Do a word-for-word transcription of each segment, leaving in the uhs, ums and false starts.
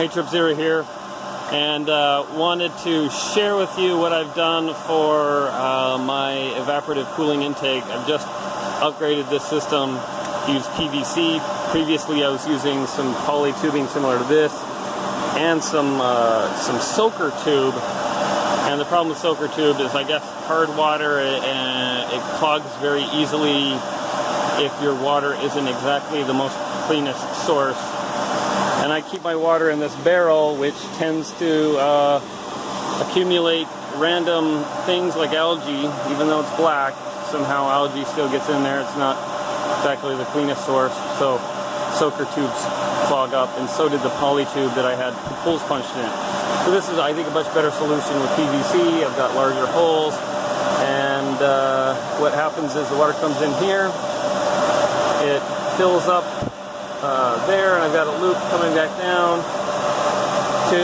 Hey, TripZero here, and uh, wanted to share with you what I've done for uh, my evaporative cooling intake. I've just upgraded this system, used P V C. Previously I was using some poly tubing similar to this, and some, uh, some soaker tube. And the problem with soaker tube is, I guess, hard water, and it clogs very easily if your water isn't exactly the most cleanest source. And I keep my water in this barrel, which tends to uh, accumulate random things like algae. Even though it's black, somehow algae still gets in there. It's not exactly the cleanest source, so soaker tubes clog up, and so did the poly tube that I had holes punched in. So this is, I think, a much better solution with P V C. I've got larger holes, and uh, what happens is the water comes in here, it fills up uh, there, and I've got a loop coming back down to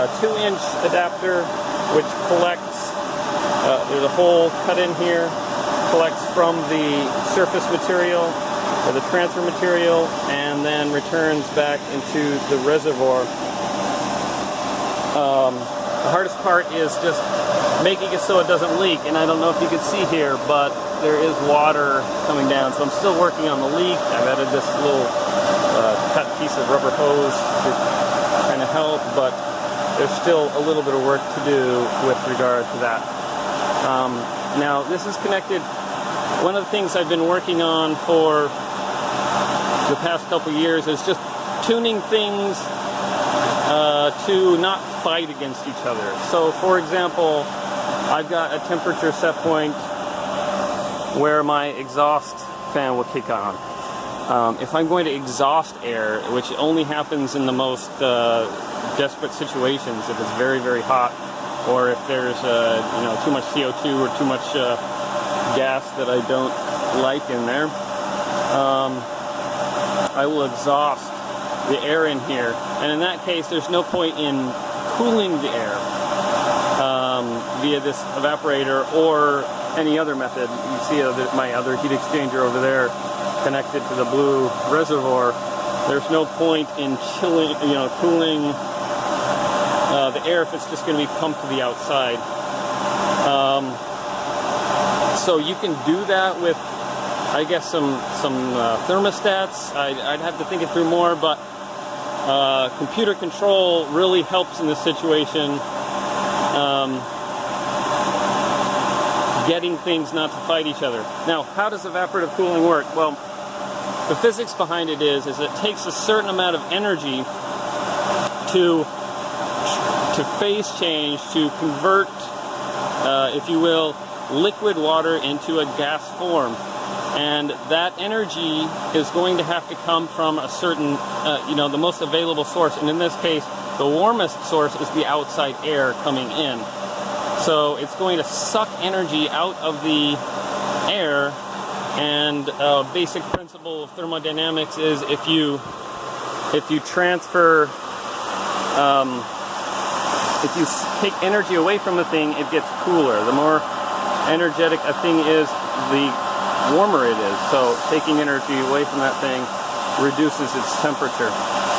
a two-inch adapter, which collects, uh, there's a hole cut in here, collects from the surface material, or the transfer material, and then returns back into the reservoir. Um, the hardest part is just making it so it doesn't leak, and I don't know if you can see here, but there is water coming down, so I'm still working on the leak. I've added this little uh, cut piece of rubber hose to kind of help, but there's still a little bit of work to do with regard to that. Um, now, this is connected. One of the things I've been working on for the past couple years is just tuning things uh, to not fight against each other. So, for example, I've got a temperature set point where my exhaust fan will kick on. Um, if I'm going to exhaust air, which only happens in the most uh, desperate situations, if it's very, very hot, or if there's uh, you know, too much C O two or too much uh, gas that I don't like in there, um, I will exhaust the air in here, and in that case there's no point in cooling the air um, via this evaporator or any other method. You see uh, my other heat exchanger over there connected to the blue reservoir. There's no point in chilling, you know, cooling uh, the air if it's just going to be pumped to the outside. Um, So you can do that with, I guess, some some uh, thermostats. I'd, I'd have to think it through more, but uh, computer control really helps in this situation. Um, getting things not to fight each other. Now, how does evaporative cooling work? Well, the physics behind it is, is it takes a certain amount of energy to, to phase change, to convert, uh, if you will, liquid water into a gas form, and that energy is going to have to come from a certain, uh, you know, the most available source, and in this case, the warmest source is the outside air coming in. So it's going to suck energy out of the air, and uh, basic principle of thermodynamics is if you, if you transfer, um, if you take energy away from the thing, it gets cooler. The more energetic a thing is, the warmer it is. So taking energy away from that thing reduces its temperature.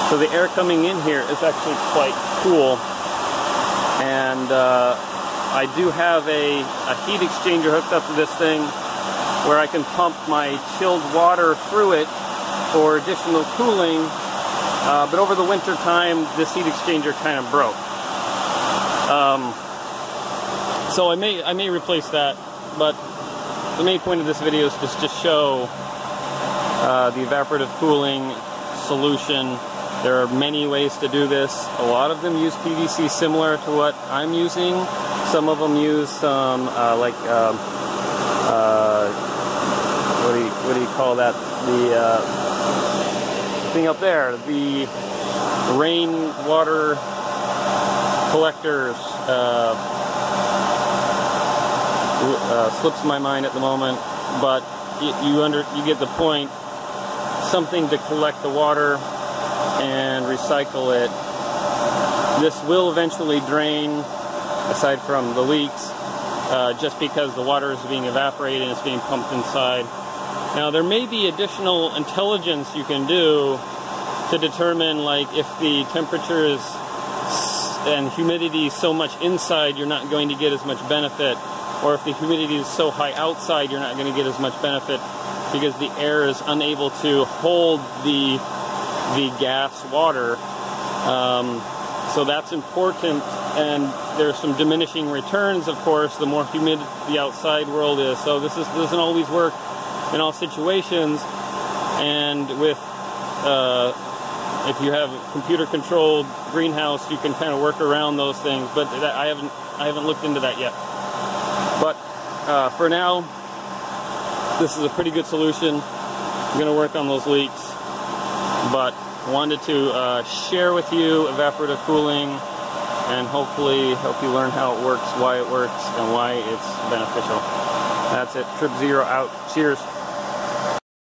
So the air coming in here is actually quite cool. And uh, I do have a, a heat exchanger hooked up to this thing where I can pump my chilled water through it for additional cooling. Uh, but over the winter time, this heat exchanger kind of broke. Um, So I may I may replace that, but the main point of this video is just to show uh, the evaporative cooling solution. There are many ways to do this. A lot of them use P V C similar to what I'm using. Some of them use some um, uh, like um, uh, what do you what do you call that? The uh, thing up there, the rainwater collectors. Uh, Uh, slips my mind at the moment, but you under you get the point. Something to collect the water and recycle it. This will eventually drain, aside from the leaks, uh, just because the water is being evaporated and it's being pumped inside. Now there may be additional intelligence you can do to determine like if the temperature is and humidity is so much inside, you're not going to get as much benefit, or if the humidity is so high outside, you're not going to get as much benefit because the air is unable to hold the the gas water. Um, so that's important, and there's some diminishing returns, of course, the more humid the outside world is. So this is, doesn't always work in all situations, and with uh, if you have a computer-controlled greenhouse, you can kind of work around those things. But that, I haven't I haven't looked into that yet. But uh, for now, this is a pretty good solution. I'm going to work on those leaks, but wanted to uh, share with you evaporative cooling and hopefully help you learn how it works, why it works, and why it's beneficial. That's it. TripZero out. Cheers.